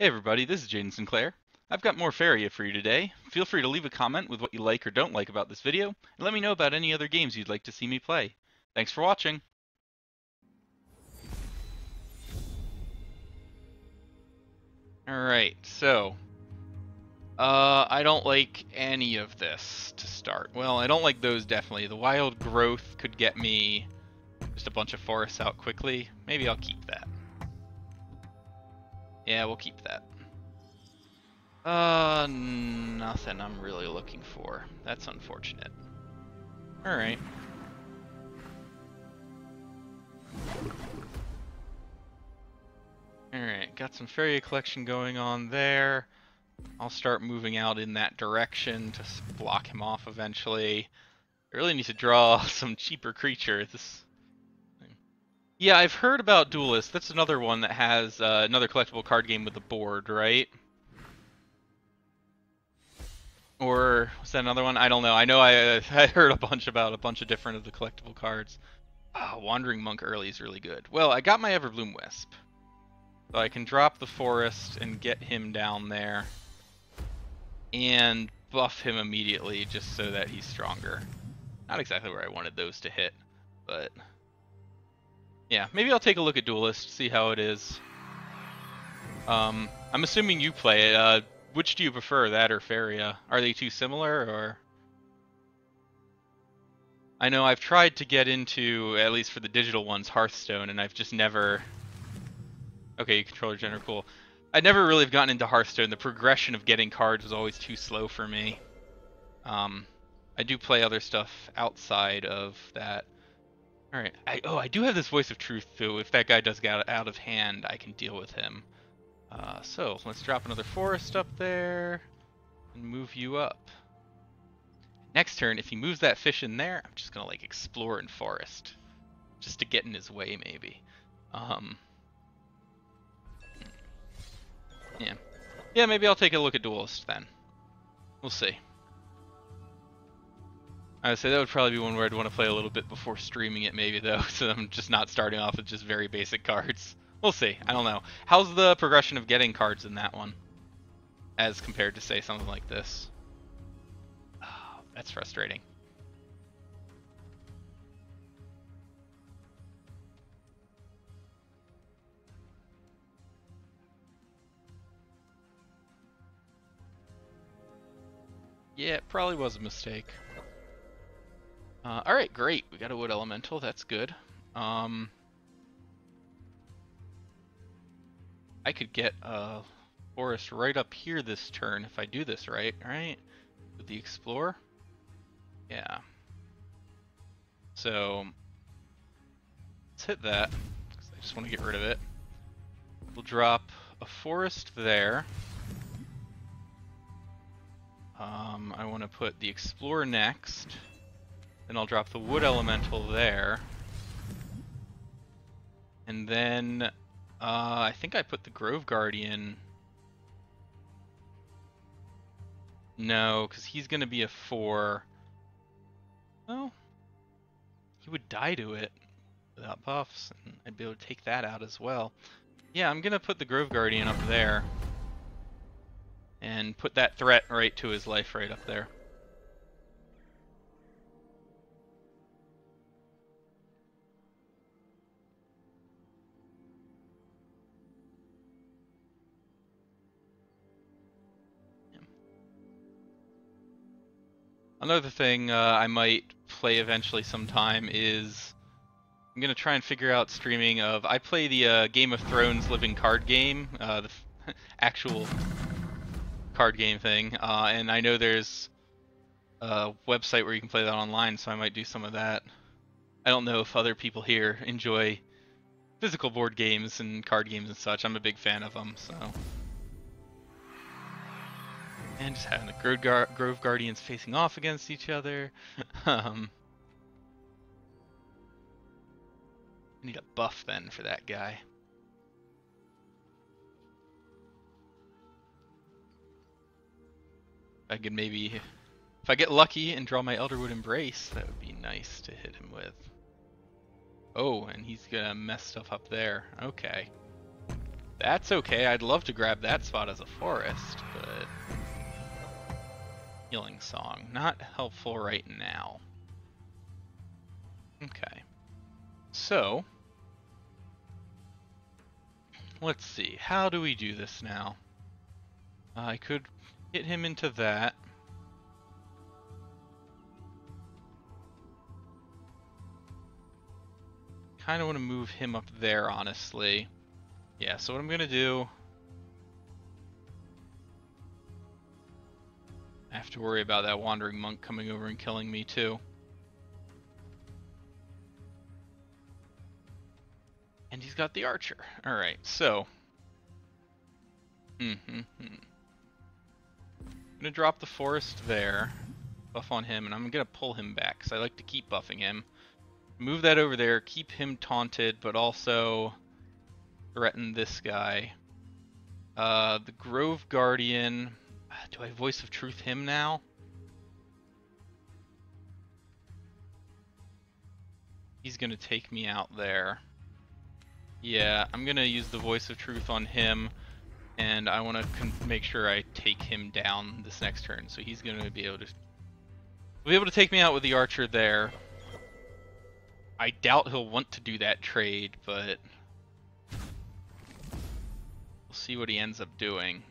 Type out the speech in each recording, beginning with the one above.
Hey everybody, this is Jaden Sinclair. I've got more Faeria for you today. Feel free to leave a comment with what you like or don't like about this video, and let me know about any other games you'd like to see me play. Thanks for watching! Alright, so... I don't like any of this to start. Well, I don't like those definitely. The Wild Growth could get me just a bunch of forests out quickly. Maybe I'll keep that. Yeah, we'll keep that. Nothing I'm really looking for. That's unfortunate. Alright. Alright, got some Faeria collection going on there. I'll start moving out in that direction to block him off eventually. I really need to draw some cheaper creature. Yeah, I've heard about Duelist. That's another one that has another collectible card game with a board, right? Or was that another one? I don't know. I know I heard a bunch about a bunch of different of the collectible cards. Oh, Wandering Monk early is really good. Well, I got my Everbloom Wisp. So I can drop the forest and get him down there. And buff him immediately just so that he's stronger. Not exactly where I wanted those to hit, but... yeah, maybe I'll take a look at Duelist, see how it is. I'm assuming you play it. Which do you prefer, that or Faeria? Are they too similar, or...? I know I've tried to get into, at least for the digital ones, Hearthstone, and I've just never... Okay, controller general, cool. I never really have gotten into Hearthstone. The progression of getting cards was always too slow for me. I do play other stuff outside of that. Alright, I do have this Voice of Truth, too. If that guy does get out of hand, I can deal with him. So, let's drop another forest up there, and move you up. Next turn, if he moves that fish in there, I'm just gonna, like, explore in forest. Just to get in his way, maybe. Yeah, maybe I'll take a look at Duelist, then. We'll see. I would say that would probably be one where I'd want to play a little bit before streaming it maybe though, so I'm just not starting off with just very basic cards. We'll see. I don't know. How's the progression of getting cards in that one? As compared to say something like this. Oh, that's frustrating. Yeah, it probably was a mistake. Alright, great. We got a Wood Elemental. That's good. I could get a forest right up here this turn if I do this right, right? With the Explorer? Yeah. So, let's hit that, because I just want to get rid of it. We'll drop a forest there. I want to put the Explorer next. Then I'll drop the Wood Elemental there. And then I think I put the Grove Guardian. No, because he's going to be a 4. Well, he would die to it without buffs, and I'd be able to take that out as well. Yeah, I'm going to put the Grove Guardian up there. And put that threat right to his life right up there. Another thing I might play eventually sometime is I'm going to try and figure out streaming of... I play the Game of Thrones Living Card Game, the actual card game thing, and I know there's a website where you can play that online, so I might do some of that. I don't know if other people here enjoy physical board games and card games and such. I'm a big fan of them, so... And just having the Grove Guardians facing off against each other. I need a buff then for that guy. I could maybe, if I get lucky and draw my Elderwood Embrace, that would be nice to hit him with. Oh, and he's gonna mess stuff up there. Okay. That's okay. I'd love to grab that spot as a forest, but Healing Song, not helpful right now. Okay. So, let's see. How do we do this now? I could hit him into that. Kind of want to move him up there, honestly. Yeah, so what I'm going to do... I have to worry about that Wandering Monk coming over and killing me, too. And he's got the Archer. Alright, so... I'm going to drop the forest there, buff on him, and I'm going to pull him back, because I like to keep buffing him. Move that over there, keep him taunted, but also threaten this guy. The Grove Guardian. Do I Voice of Truth him now? He's going to take me out there. Yeah, I'm going to use the Voice of Truth on him, and I want to make sure I take him down this next turn. So he's going to be able to take me out with the Archer there. I doubt he'll want to do that trade, but we'll see what he ends up doing.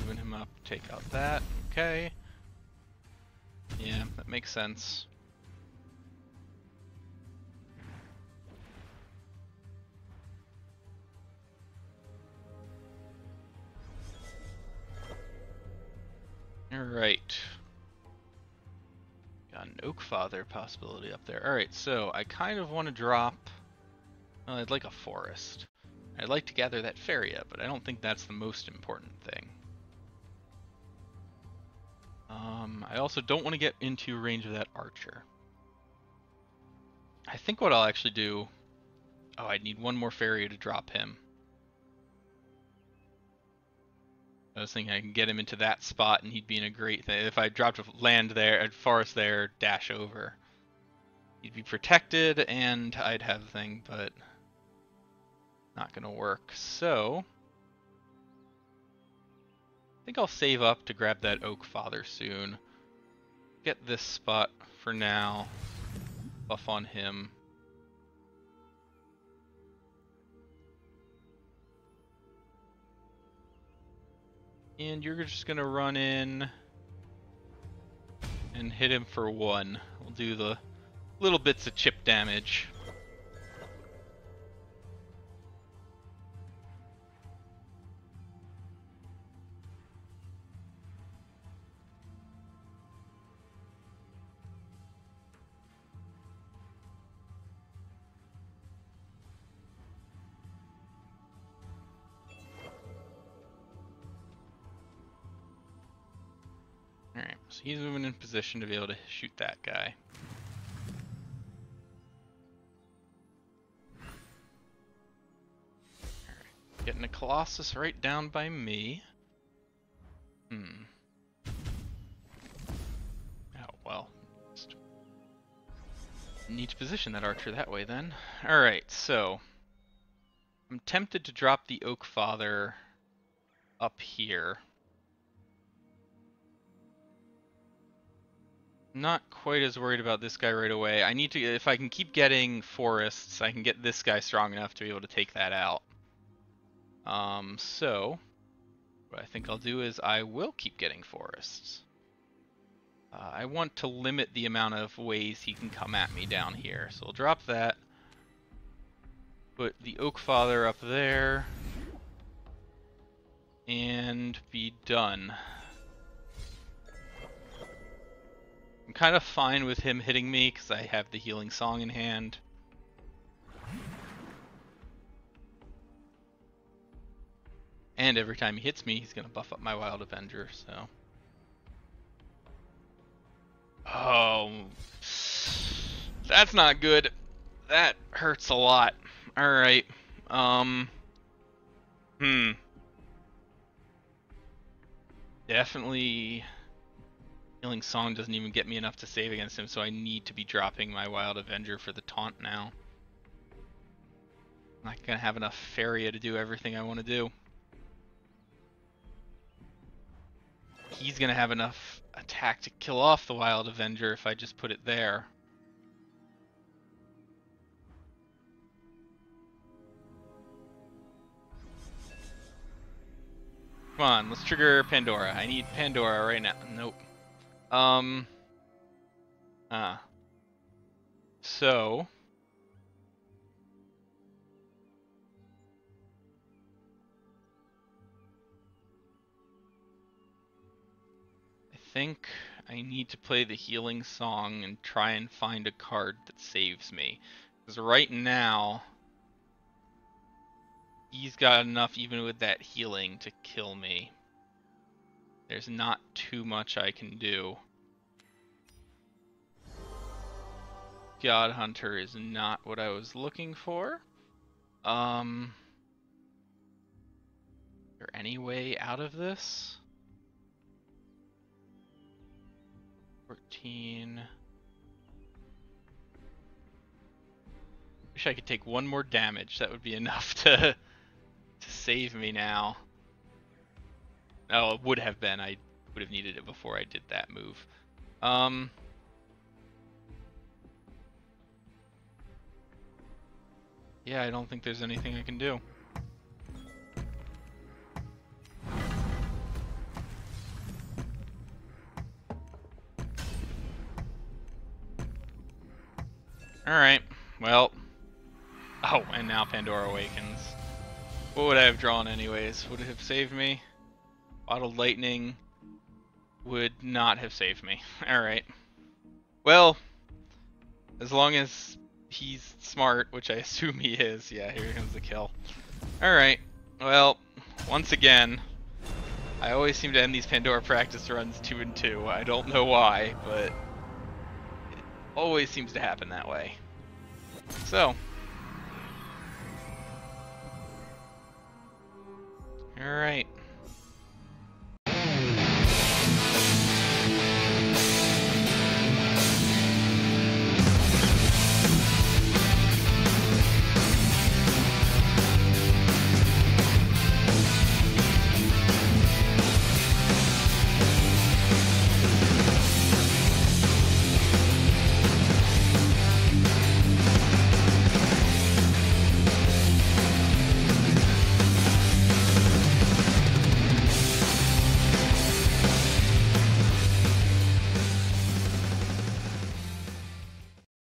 Moving him up, take out that. Okay. Yeah, that makes sense. Alright. Got an Oakfather possibility up there. Alright, so I kind of want to drop... Well, I'd like a forest. I'd like to gather that Faeria, but I don't think that's the most important thing. I also don't want to get into range of that Archer. I think what I'll actually do... Oh, I'd need one more Faeria to drop him. I was thinking I can get him into that spot and he'd be in a great thing. If I dropped a land there, a forest there, dash over. He'd be protected and I'd have the thing, but not gonna work. So I think I'll save up to grab that Oakfather soon. Get this spot for now. Buff on him. And you're just going to run in and hit him for one. We'll do the little bits of chip damage. So he's moving in position to be able to shoot that guy. Right. Getting a Colossus right down by me. Oh, well. Just need to position that Archer that way then. Alright, so I'm tempted to drop the Oakfather up here. Not quite as worried about this guy right away. I need to, if I can keep getting forests, I can get this guy strong enough to be able to take that out. So what I think I'll do is I will keep getting forests. I want to limit the amount of ways he can come at me down here. So I'll drop that. Put the Oakfather up there. And be done. I'm kind of fine with him hitting me because I have the Healing Song in hand. And every time he hits me, he's going to buff up my Wild Avenger, so... Oh... That's not good. That hurts a lot. Alright. Definitely... Healing Song doesn't even get me enough to save against him, so I need to be dropping my Wild Avenger for the taunt now. I'm not going to have enough Faeria to do everything I want to do. He's going to have enough attack to kill off the Wild Avenger if I just put it there. Come on, let's trigger Pandora. I need Pandora right now. Nope. So I think I need to play the Healing Song and try and find a card that saves me. Because right now he's got enough even with that healing to kill me. There's not too much I can do. Godhunter is not what I was looking for. Is there any way out of this? 14. Wish I could take one more damage. That would be enough to save me now. Oh, it would have been. I would have needed it before I did that move. Yeah, I don't think there's anything I can do. Alright, well... Oh, and now Pandora awakens. What would I have drawn anyways? Would it have saved me? Bottled Lightning would not have saved me. Alright. Well, as long as he's smart, which I assume he is. Yeah, here comes the kill. Alright. Well, once again, I always seem to end these Pandora practice runs 2-2. I don't know why, but it always seems to happen that way. So. Alright.